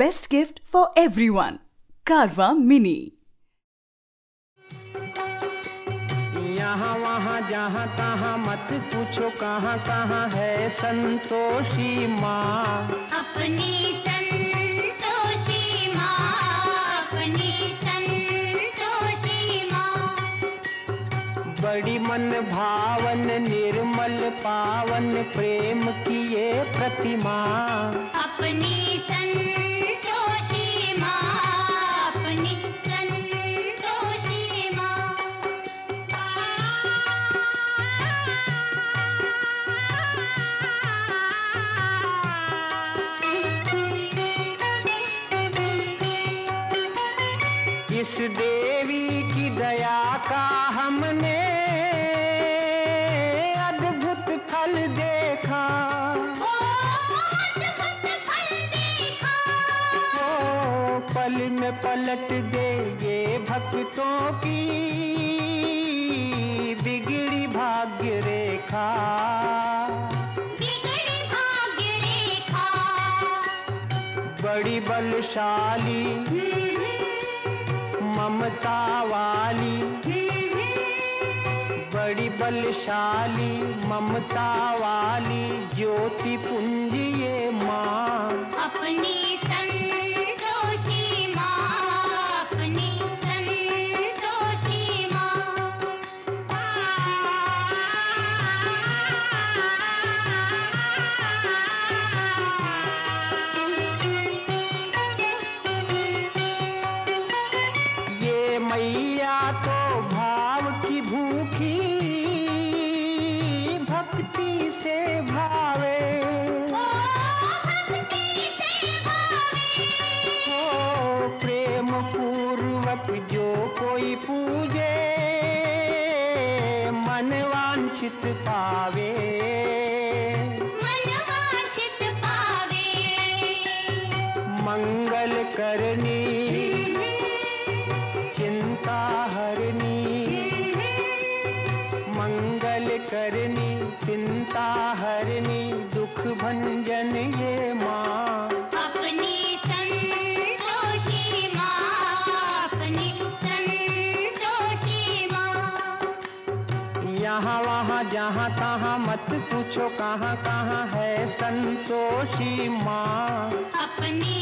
Best gift for everyone, कारवा mini. यहाँ वहाँ जहाँ तहाँ मत पूछो कहाँ कहाँ है संतोषी माँ, अपनी संतोषी माँ, अपनी संतोषी माँ। बड़ी मन भावन निर्मल पावन प्रेम की ये प्रतिमा, अपनी संतोषी माँ, अपनी संतोषी माँ। इस देवी की दया का हमने अद्भुत फल देखा, पल में पलट दे ये भक्तों की बिगड़ी भाग्य रेखा, बिगड़ी भाग्य रेखा। बड़ी बलशाली ममता वाली, बड़ी बलशाली ममता वाली ज्योति पुंज ये माँ, अपनी संतोषी माँ, अपनी संतोषी माँ। ये मैया तो भाव की भूखी भक्ति से भावे, जो कोई पूजे मन वांछित पावे, मन वांछित पावे। मंगल करनी चिंता हरनी, मंगल करनी चिंता हरनी दुख भंजन ये माँ, अपनी संतोषी माँ, अपनी संतोषी माँ। यहाँ वहाँ जहाँ तहाँ मत पूछो कहाँ कहाँ है संतोषी माँ, अपनी